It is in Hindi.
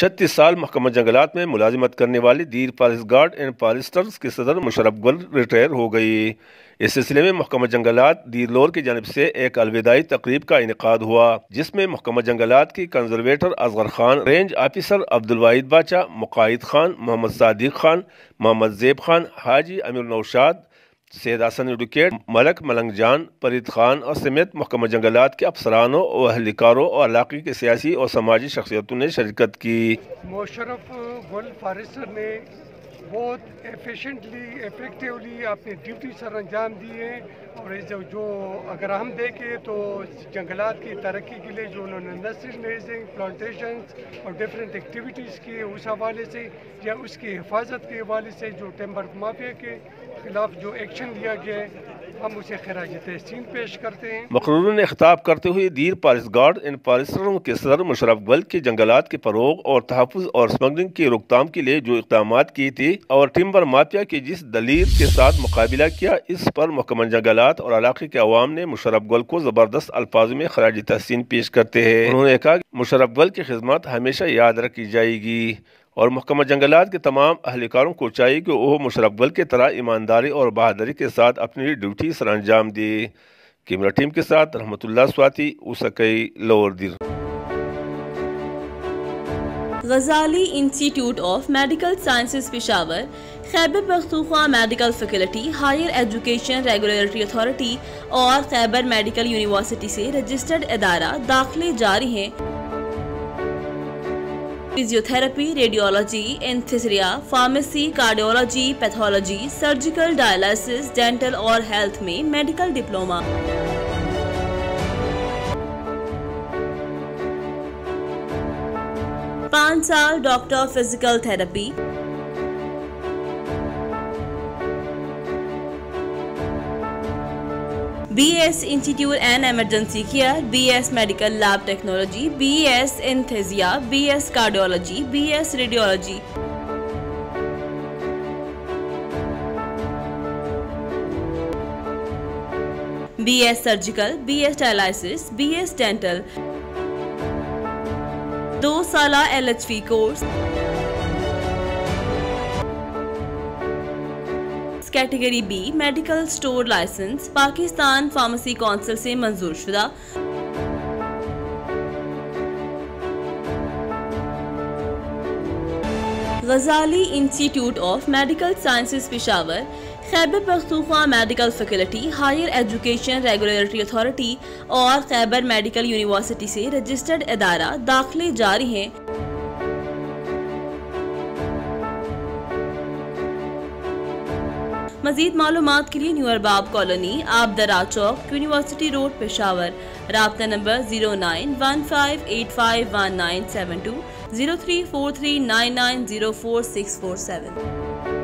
36 साल महकमा जंगलात में मुलाजिमत करने वाले दीर फॉरेस्ट गार्ड एंड फॉरेस्टर्स के सदर मुशर्रफ गुल रिटायर हो गई। इस सिलसिले में महकमा जंगलात दीर लोर की जानिब से एक अलविदाई तकरीब का इनेकाद हुआ, जिसमें महकमा जंगलात की conservator Asghar Khan, range officer Abdul Wahid Bacha, Muqayyad Khan, Mohammad Sadiq Khan, Mohammad Zeb Khan, Haji Amir Naushad Syed Hasan advocate, Malak Malang Jan, Farid Khan और समेत महकमा जंगलात के अफसरानों और अहलकारों और इलाके के सियासी और समाजी शख्सियतों ने शिरकत की। मुशर्रफ गुल फॉरेस्टर ने बहुत एफिशिएंटली, इफेक्टिवली अपनी ड्यूटी सर अंजाम दिए और जो अगर हम देखें तो जंगलात की तरक्की के लिए जो उन्होंने नर्सरी रेजिंग, प्लांटेशन और डिफरेंट एक्टिविटीज़ किए, उस हवाले से या उसकी हिफाजत के हवाले से जो टिम्बर माफिया के खिलाफ जो एक्शन लिया गया है, हम उसे खराज तहसीन पेश करते हैं। मकरूरों ने खिताब करते हुए दीर फॉरेस्ट गार्ड एंड फॉरेस्टरों के सदर मुशर्रफ गुल के जंगलात के फरोग और तहफ़्फ़ुज़ और स्मगलिंग की रोकथाम के लिए जो इकदाम किए थे और टिम्बर माफिया के जिस दलीर के साथ मुकाबला किया, इस पर महकमा जंगलात और इलाके के अवाम ने मुशर्रफ गुल को ज़बरदस्त अल्फाज में खराज तहसीन पेश करते हैं। उन्होंने कहा मुशर्रफ गुल की खिदमत हमेशा याद रखी जाएगी और महकमा जंगलात के तमाम अहलकारों को चाहिए कि वह मुशर्रफ गुल की तरह ईमानदारी और बहादुरी के साथ अपनी ड्यूटी सर अंजाम दे। कैमरा टीम के साथ रहमतुल लाह Swati, उसकई, lower Dir. Ghazali institute of medical sciences Peshawar, Khyber Pakhtunkhwa medical faculty, higher education regulatory authority और खैबर मेडिकल यूनिवर्सिटी से रजिस्टर्ड अदारा दाखिले जारी हैं। Physiotherapy, radiology, anaesthesia, pharmacy, cardiology, pathology, surgical, dialysis, dental और हेल्थ में मेडिकल डिप्लोमा। पाँच साल doctor physical therapy. BS institute and emergency care, BS medical lab technology, BS anaesthesia, BS cardiology, BS radiology. BS surgical, BS dialysis, BS dental. 2 साला LHV course. Category B medical store licence Pakistan pharmacy council से मंजूर शुदा। Ghazali institute of medical sciences Peshawar, Khyber Pakhtunkhwa medical faculty, higher education regulatory authority और खैबर मेडिकल यूनिवर्सिटी से रजिस्टर्ड अदारा दाखिले जारी हैं। मजीद मालूमात के लिए new Arbab colony, Abdara Chowk, university road, Peshawar. राब्ता नंबर 0915851972, 034399046447।